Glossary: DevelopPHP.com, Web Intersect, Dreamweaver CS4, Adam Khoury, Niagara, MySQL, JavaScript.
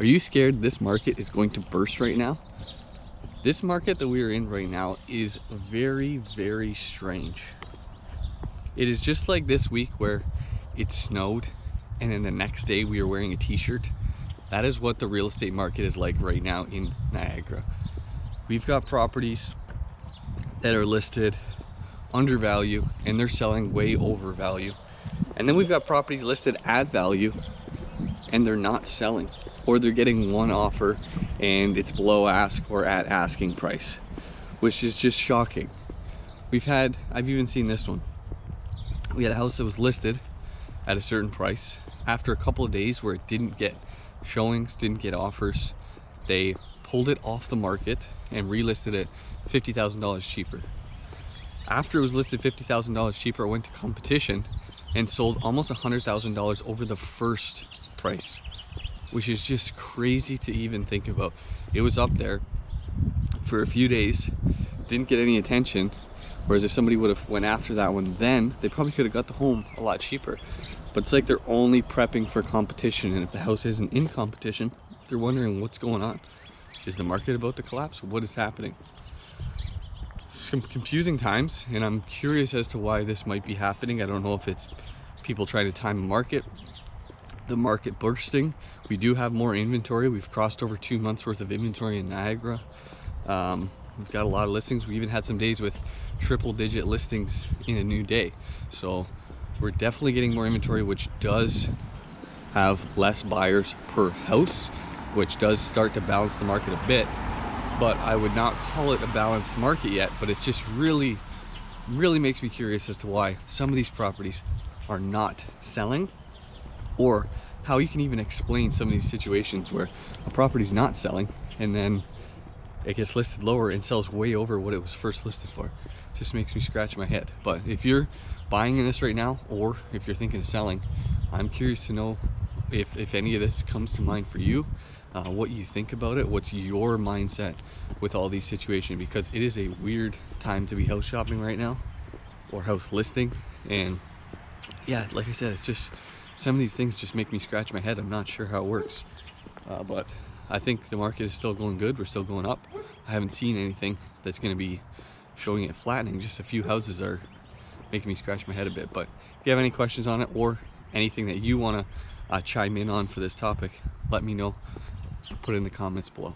Are you scared this market is going to burst right now? This market that we are in right now is very, very strange. It is just like this week where it snowed and then the next day we are wearing a t-shirt. That is what the real estate market is like right now in Niagara. We've got properties that are listed under value and they're selling way over value. And then we've got properties listed at value and they're not selling, or they're getting one offer and it's below ask or at asking price, which is just shocking. I've even seen this one. We had a house that was listed at a certain price. After a couple of days where it didn't get showings, didn't get offers, they pulled it off the market and relisted it $50,000 cheaper. After it was listed $50,000 cheaper, it went to competition and sold almost $100,000 over the first price, which is just crazy to even think about. It was up there for a few days, didn't get any attention, whereas if somebody would have went after that one, then they probably could have got the home a lot cheaper. But it's like they're only prepping for competition, and if the house isn't in competition, they're wondering what's going on. Is the market about to collapse? What is happening? Some confusing times, and I'm curious as to why this might be happening. I don't know if it's people trying to time the market, bursting. We do have more inventory. We've crossed over 2 months worth of inventory in Niagara. We've got a lot of listings. We even had some days with triple-digit listings in a new day. So we're definitely getting more inventory, which does have less buyers per house, which does start to balance the market a bit. But I would not call it a balanced market yet, but it's just really makes me curious as to why some of these properties are not selling, or how you can even explain some of these situations where a property's not selling and then it gets listed lower and sells way over what it was first listed for. Just makes me scratch my head. But if you're buying in this right now, or if you're thinking of selling, I'm curious to know if any of this comes to mind for you, what you think about it, what's your mindset with all these situations, because it is a weird time to be house shopping right now, or house listing. And yeah, like I said, it's just some of these things just make me scratch my head. I'm not sure how it works, but I think the market is still going good. We're still going up. I haven't seen anything that's going to be showing it flattening. Just a few houses are making me scratch my head a bit. But if you have any questions on it, or anything that you want to chime in on for this topic, let me know. Put it in the comments below.